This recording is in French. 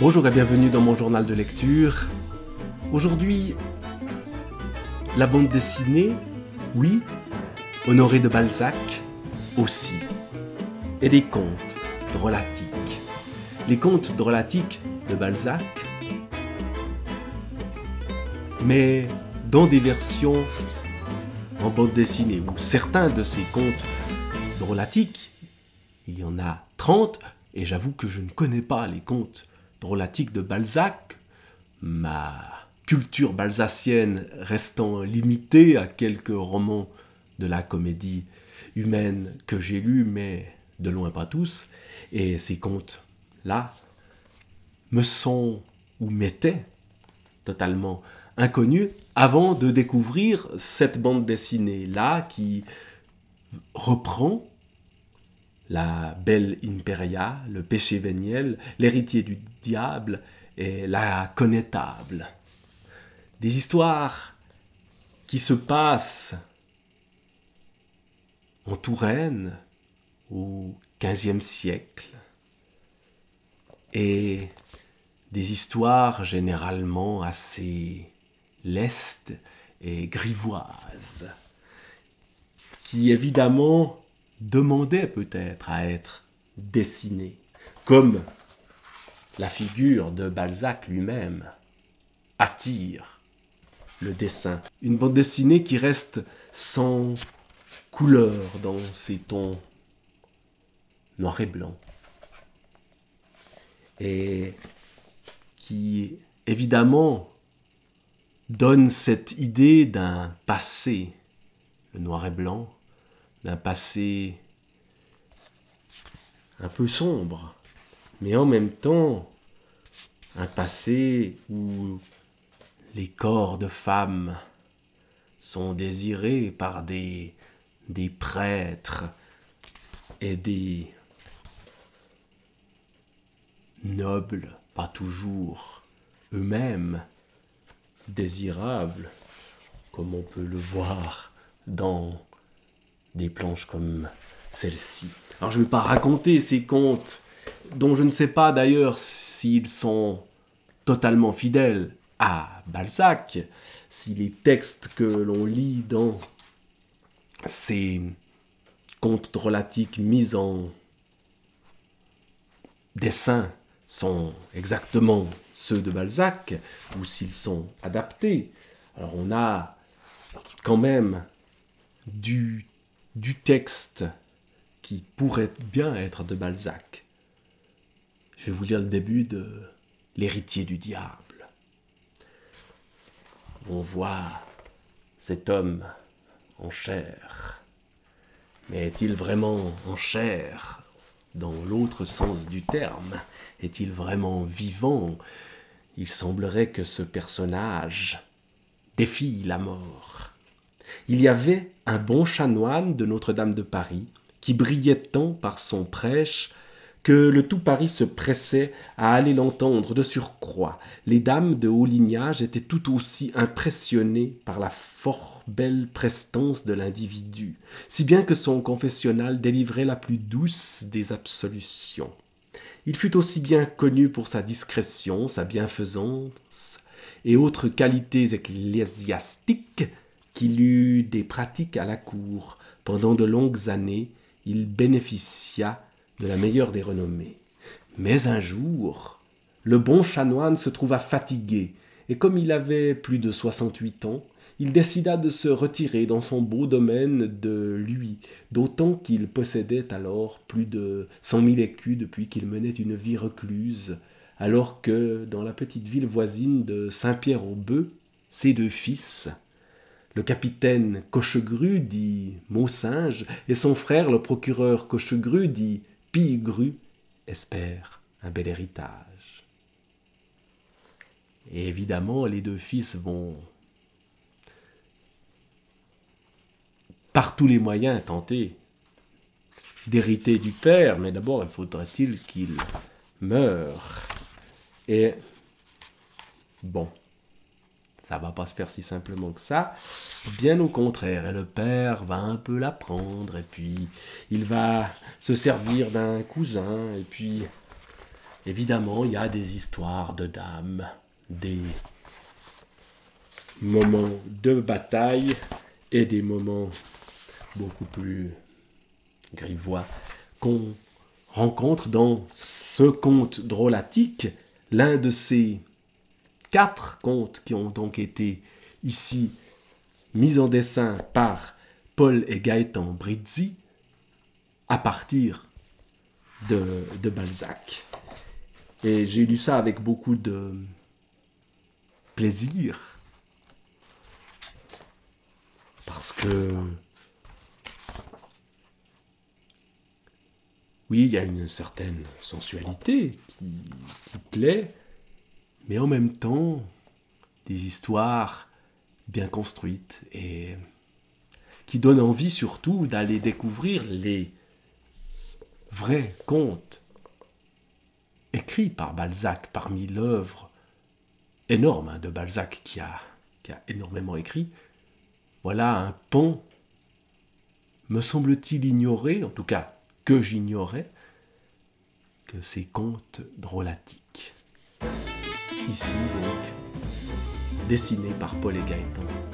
Bonjour et bienvenue dans mon journal de lecture. Aujourd'hui, la bande dessinée, oui, Honoré de Balzac, aussi. Et des contes drôlatiques. Les contes drôlatiques de Balzac, mais dans des versions en bande dessinée, où certains de ces contes drôlatiques, il y en a 30, et j'avoue que je ne connais pas les contes drôlatiques de Balzac, ma culture balzacienne restant limitée à quelques romans de la comédie humaine que j'ai lus, mais de loin pas tous, et ces contes-là me sont, ou m'étaient, totalement inconnus avant de découvrir cette bande dessinée-là qui reprend La Belle Imperia, Le Péché véniel, L'Héritier du Diable et La Connétable. Des histoires qui se passent en Touraine au XVe siècle et des histoires généralement assez lestes et grivoises qui évidemment demandait peut-être à être dessiné, comme la figure de Balzac lui-même attire le dessin. Une bande dessinée qui reste sans couleur dans ses tons noir et blanc, et qui évidemment donne cette idée d'un passé, le noir et blanc, d'un passé un peu sombre, mais en même temps un passé où les corps de femmes sont désirés par des prêtres et des nobles, pas toujours eux-mêmes désirables, comme on peut le voir dans des planches comme celle-ci. Alors je ne vais pas raconter ces contes dont je ne sais pas d'ailleurs s'ils sont totalement fidèles à Balzac, si les textes que l'on lit dans ces contes drôlatiques mis en dessin sont exactement ceux de Balzac ou s'ils sont adaptés. Alors on a quand même du texte qui pourrait bien être de Balzac. Je vais vous lire le début de L'Héritier du Diable. On voit cet homme en chair. Mais est-il vraiment en chair dans l'autre sens du terme? Est-il vraiment vivant? Il semblerait que ce personnage défie la mort. Il y avait un bon chanoine de Notre-Dame de Paris qui brillait tant par son prêche que le tout Paris se pressait à aller l'entendre de surcroît. Les dames de haut lignage étaient tout aussi impressionnées par la fort belle prestance de l'individu, si bien que son confessionnal délivrait la plus douce des absolutions. Il fut aussi bien connu pour sa discrétion, sa bienfaisance et autres qualités ecclésiastiques qu'il eut des pratiques à la cour. Pendant de longues années, il bénéficia de la meilleure des renommées. Mais un jour, le bon chanoine se trouva fatigué, et comme il avait plus de 68 ans, il décida de se retirer dans son beau domaine de lui, d'autant qu'il possédait alors plus de 100 000 écus depuis qu'il menait une vie recluse, alors que, dans la petite ville voisine de Saint-Pierre-aux-Bœufs, ses deux fils, le capitaine Cochegru, dit Mot-Singe, et son frère, le procureur Cochegru, dit Pigru, espèrent un bel héritage. Et évidemment, les deux fils vont par tous les moyens tenter d'hériter du père, mais d'abord, il faudrait-il qu'il meure. Et bon, ça va pas se faire si simplement que ça, bien au contraire, et le père va un peu l'apprendre, et puis il va se servir d'un cousin, et puis Évidemment, il y a des histoires de dames, des moments de bataille et des moments beaucoup plus grivois qu'on rencontre dans ce conte drôlatique, l'un de ces 4 contes qui ont donc été ici mis en dessin par Paul et Gaëtan Brizzi à partir de Balzac. Et j'ai lu ça avec beaucoup de plaisir, parce que oui, il y a une certaine sensualité qui plaît, mais en même temps, des histoires bien construites et qui donnent envie surtout d'aller découvrir les vrais contes écrits par Balzac, parmi l'œuvre énorme de Balzac qui a énormément écrit. Voilà un pan, me semble-t-il ignoré, en tout cas que j'ignorais, que ces contes drôlatiques. Ici donc, dessiné par Paul et Gaëtan.